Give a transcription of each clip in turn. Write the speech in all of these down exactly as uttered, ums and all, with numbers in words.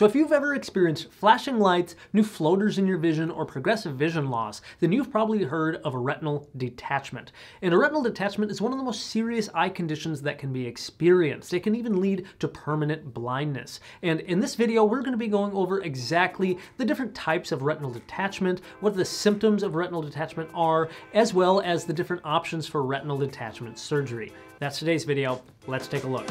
So if you've ever experienced flashing lights, new floaters in your vision, or progressive vision loss, then you've probably heard of a retinal detachment. And a retinal detachment is one of the most serious eye conditions that can be experienced. It can even lead to permanent blindness. And in this video, we're going to be going over exactly the different types of retinal detachment, what the symptoms of retinal detachment are, as well as the different options for retinal detachment surgery. That's today's video. Let's take a look.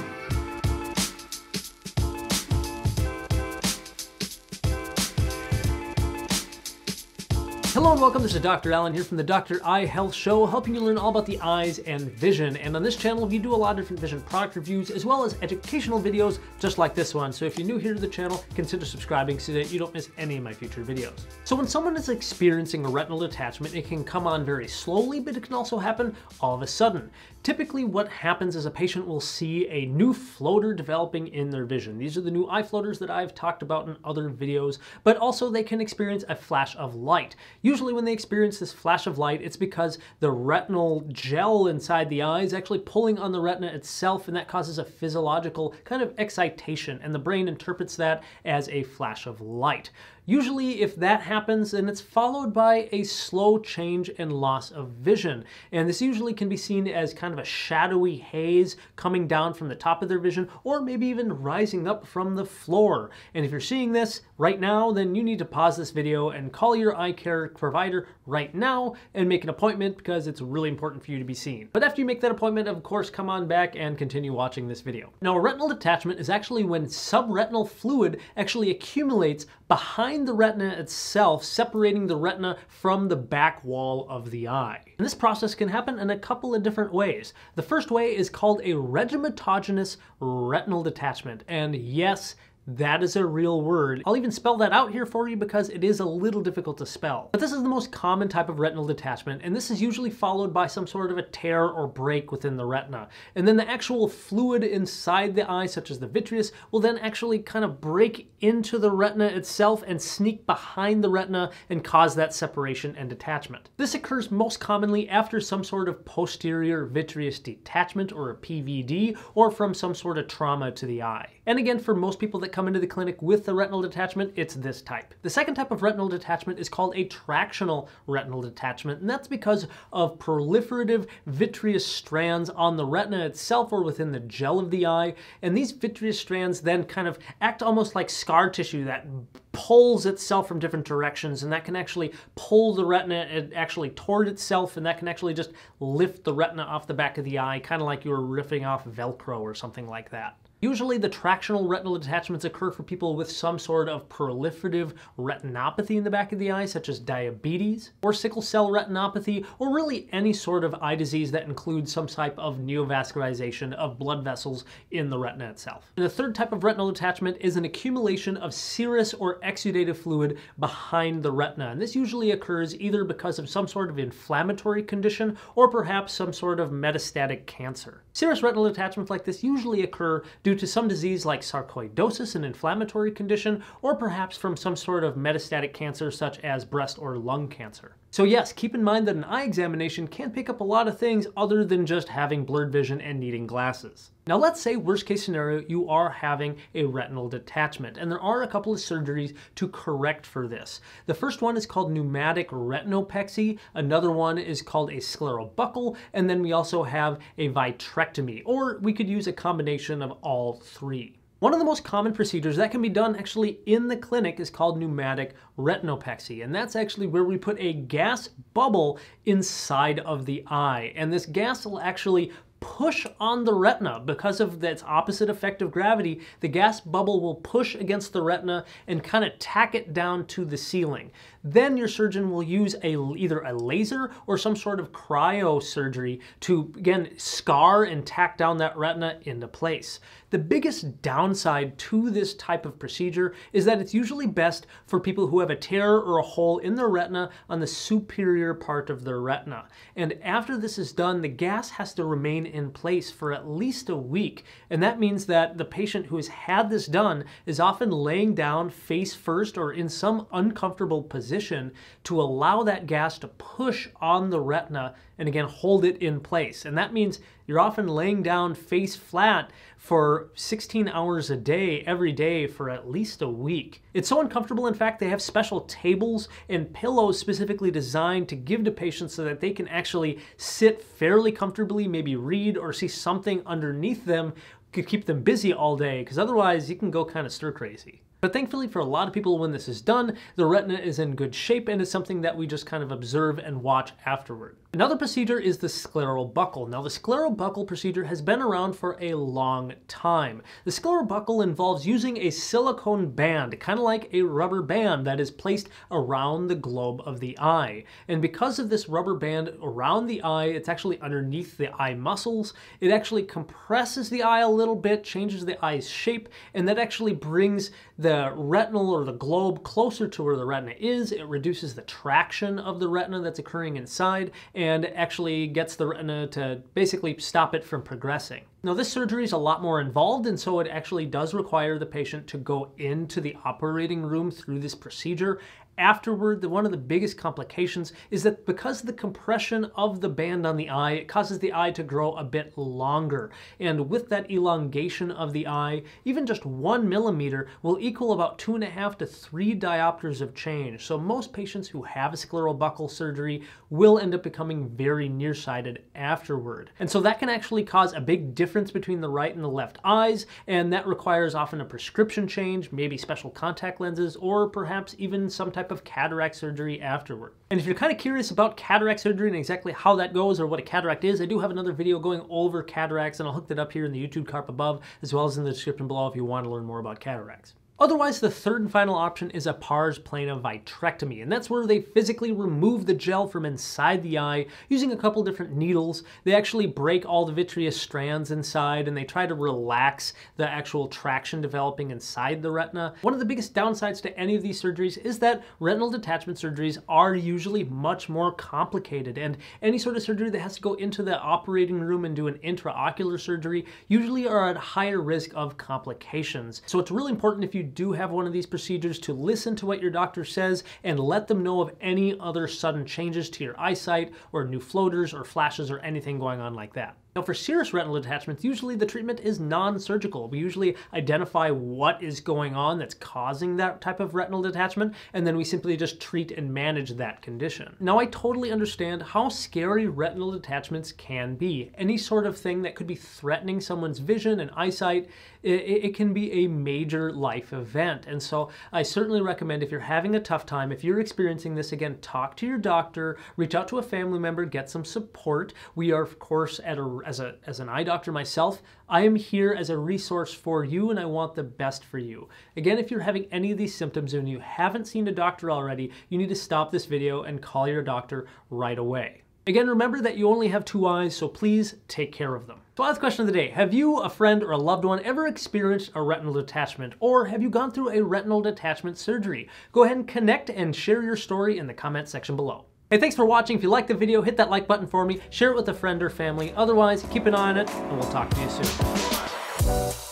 Hello and welcome, this is Doctor Allen here from the Doctor Eye Health Show, helping you learn all about the eyes and vision. And on this channel, we do a lot of different vision product reviews as well as educational videos just like this one. So if you're new here to the channel, consider subscribing so that you don't miss any of my future videos. So when someone is experiencing a retinal detachment, it can come on very slowly, but it can also happen all of a sudden. Typically what happens is a patient will see a new floater developing in their vision. These are the new eye floaters that I've talked about in other videos, but also they can experience a flash of light. Usually when they experience this flash of light, it's because the retinal gel inside the eye is actually pulling on the retina itself, and that causes a physiological kind of excitation, and the brain interprets that as a flash of light. Usually if that happens, then it's followed by a slow change and loss of vision. And this usually can be seen as kind of a shadowy haze coming down from the top of their vision, or maybe even rising up from the floor. And if you're seeing this right now, then you need to pause this video and call your eye care provider right now and make an appointment, because it's really important for you to be seen. But after you make that appointment, of course, come on back and continue watching this video. Now, a retinal detachment is actually when subretinal fluid actually accumulates behind the retina itself, separating the retina from the back wall of the eye. And this process can happen in a couple of different ways. The first way is called a rhegmatogenous retinal detachment, and yes, that is a real word. I'll even spell that out here for you because it is a little difficult to spell. But this is the most common type of retinal detachment, and this is usually followed by some sort of a tear or break within the retina. And then the actual fluid inside the eye, such as the vitreous, will then actually kind of break into the retina itself and sneak behind the retina and cause that separation and detachment. This occurs most commonly after some sort of posterior vitreous detachment, or a P V D, or from some sort of trauma to the eye. And again, for most people that come into the clinic with the retinal detachment, it's this type. The second type of retinal detachment is called a tractional retinal detachment, and that's because of proliferative vitreous strands on the retina itself or within the gel of the eye. And these vitreous strands then kind of act almost like scar tissue that pulls itself from different directions, and that can actually pull the retina actually toward itself, and that can actually just lift the retina off the back of the eye, kind of like you were ripping off Velcro or something like that. Usually the tractional retinal detachments occur for people with some sort of proliferative retinopathy in the back of the eye, such as diabetes or sickle cell retinopathy, or really any sort of eye disease that includes some type of neovascularization of blood vessels in the retina itself. And the third type of retinal detachment is an accumulation of serous or exudative fluid behind the retina, and this usually occurs either because of some sort of inflammatory condition or perhaps some sort of metastatic cancer. Serous retinal detachments like this usually occur due due to some disease like sarcoidosis, an inflammatory condition, or perhaps from some sort of metastatic cancer such as breast or lung cancer. So yes, keep in mind that an eye examination can pick up a lot of things other than just having blurred vision and needing glasses. Now let's say, worst case scenario, you are having a retinal detachment, and there are a couple of surgeries to correct for this. The first one is called pneumatic retinopexy, another one is called a scleral buckle, and then we also have a vitrectomy, or we could use a combination of all three. One of the most common procedures that can be done actually in the clinic is called pneumatic retinopexy, and that's actually where we put a gas bubble inside of the eye, and this gas will actually push on the retina. Because of its opposite effect of gravity, the gas bubble will push against the retina and kind of tack it down to the ceiling. Then your surgeon will use a, either a laser or some sort of cryosurgery to, again, scar and tack down that retina into place. The biggest downside to this type of procedure is that it's usually best for people who have a tear or a hole in their retina on the superior part of their retina. And after this is done, the gas has to remain in place for at least a week, and that means that the patient who has had this done is often laying down face first or in some uncomfortable position to allow that gas to push on the retina and again, hold it in place. And that means you're often laying down face flat for sixteen hours a day, every day for at least a week. It's so uncomfortable, in fact, they have special tables and pillows specifically designed to give to patients so that they can actually sit fairly comfortably, maybe read or see something underneath them, could keep them busy all day, because otherwise you can go kind of stir crazy. But thankfully for a lot of people, when this is done, the retina is in good shape and it's something that we just kind of observe and watch afterward. Another procedure is the scleral buckle. Now the scleral buckle procedure has been around for a long time. The scleral buckle involves using a silicone band, kind of like a rubber band, that is placed around the globe of the eye. And because of this rubber band around the eye, it's actually underneath the eye muscles. It actually compresses the eye a little bit, changes the eye's shape, and that actually brings the retinal or the globe closer to where the retina is. It reduces the traction of the retina that's occurring inside, and actually gets the retina to basically stop it from progressing. Now this surgery is a lot more involved, and so it actually does require the patient to go into the operating room through this procedure. Afterward, the, one of the biggest complications is that because of the compression of the band on the eye, it causes the eye to grow a bit longer. And with that elongation of the eye, even just one millimeter will equal about two and a half to three diopters of change. So most patients who have a scleral buckle surgery will end up becoming very nearsighted afterward. And so that can actually cause a big difference difference between the right and the left eyes, and that requires often a prescription change, maybe special contact lenses, or perhaps even some type of cataract surgery afterward. And if you're kind of curious about cataract surgery and exactly how that goes or what a cataract is, I do have another video going over cataracts, and I'll hook that up here in the YouTube card above, as well as in the description below if you want to learn more about cataracts. Otherwise, the third and final option is a pars plana vitrectomy, and that's where they physically remove the gel from inside the eye using a couple different needles. They actually break all the vitreous strands inside, and they try to relax the actual traction developing inside the retina. One of the biggest downsides to any of these surgeries is that retinal detachment surgeries are usually much more complicated, and any sort of surgery that has to go into the operating room and do an intraocular surgery usually are at higher risk of complications. So it's really important, if you do have one of these procedures, to listen to what your doctor says and let them know of any other sudden changes to your eyesight or new floaters or flashes or anything going on like that. Now for serous retinal detachments, usually the treatment is non-surgical. We usually identify what is going on that's causing that type of retinal detachment, and then we simply just treat and manage that condition. Now I totally understand how scary retinal detachments can be. Any sort of thing that could be threatening someone's vision and eyesight, it, it can be a major life event. And so I certainly recommend, if you're having a tough time, if you're experiencing this, again, talk to your doctor, reach out to a family member, get some support. We are, of course, at a As, a, as an eye doctor myself, I am here as a resource for you, and I want the best for you. Again, if you're having any of these symptoms and you haven't seen a doctor already, you need to stop this video and call your doctor right away. Again, remember that you only have two eyes, so please take care of them. So last question of the day. Have you, a friend, or a loved one ever experienced a retinal detachment, or have you gone through a retinal detachment surgery? Go ahead and connect and share your story in the comment section below. Hey, thanks for watching. If you liked the video, hit that like button for me, share it with a friend or family. Otherwise, keep an eye on it, and we'll talk to you soon.